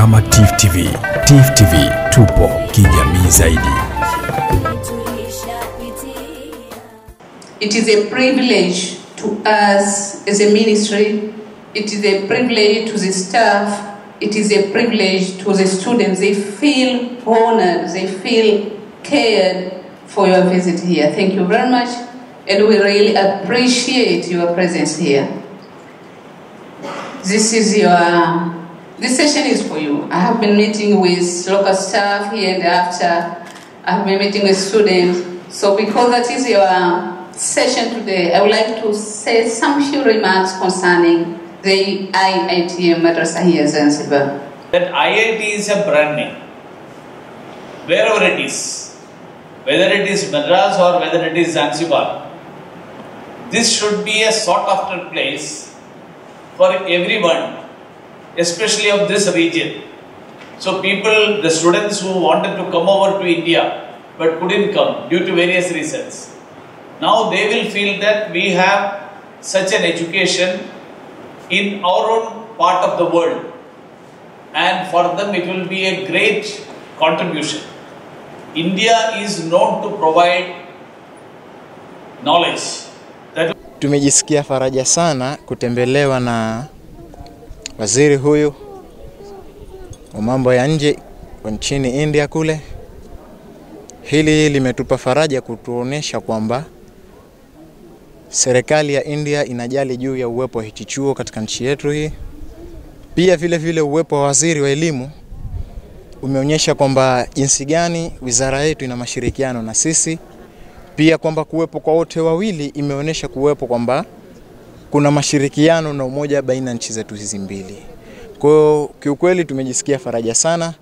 kama TIFF TV. TIFF TV, tupo kijamii zaidi. It is a privilege to us as a ministry. It is a privilege to the staff. It is a privilege to the students. They feel honored. They feel cared for your visit here. Thank you very much. And we really appreciate your presence here. This session is for you. I have been meeting with local staff here and after. I have been meeting with students. So because that is your session today, I would like to say some few remarks concerning the IIT Madras here Zanzibar. That IIT is a brand name. Wherever it is, whether it is Madras or whether it is Zanzibar, this should be a sought-after place for everyone, especially of this region. So people, the students who wanted to come over to India but couldn't come due to various reasons, now they will feel that we have such an education in our own part of the world, and for them it will be a great contribution. India is known to provide knowledge. Tumejisikia faraja sana kutembelewa na waziri huyu wa mambo ya nje nchini India kule. Hili limetupa faraja kutuonesha kwamba serikali ya India inajali juu ya uwepo wa hichi chuo katika nchi yetu hii. Pia vile vile uwepo wa waziri wa elimu umeonyesha kwamba jinsi gani wizara yetu ina mashirikiano na sisi. Pia kwamba kuwepo kwa wote wawili imeonyesha kuwepo kwamba kuna mashirikiano na umoja baina nchi zetu hizi mbili. Kwa hiyo kiukweli tumejisikia faraja sana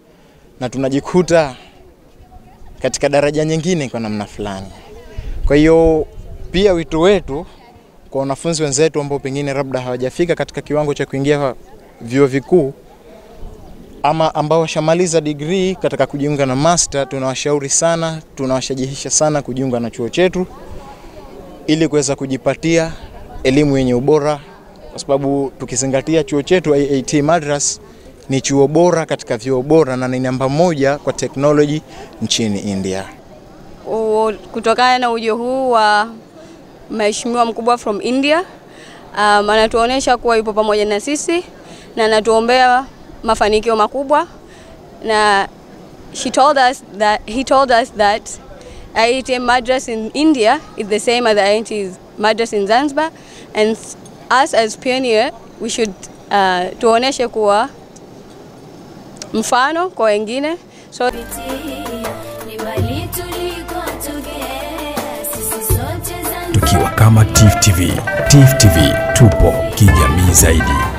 na tunajikuta katika daraja nyingine kwa namna fulani. Kwa hiyo pia wito wetu kwa wanafunzi wenzetu ambao pengine labda hawajafika katika kiwango cha kuingia vyuo vikuu ama ambao washamaliza degree katika kujiunga na master, tunawashauri sana, tunawashajihisha sana kujiunga na chuo chetu ili kuweza kujipatia elimu yenye ubora, kwa sababu tukizingatia chuo chetu IIT Madras ni chuo bora katika vyuo bora na ni namba moja kwa technology nchini India. Kutokana na ujio huu wa mheshimiwa mkubwa from India, anatuonesha kuwa yupo pamoja na sisi na anatuombea mafanikio makubwa, na he told us that IIT Madras in India is the same as IIT Madras in Zanzibar, and us as pioneer we should tuoneshe kuwa mfano kwa wengine. So tukiwa kama TIFF TV, TIFF TV tupo kijamii zaidi.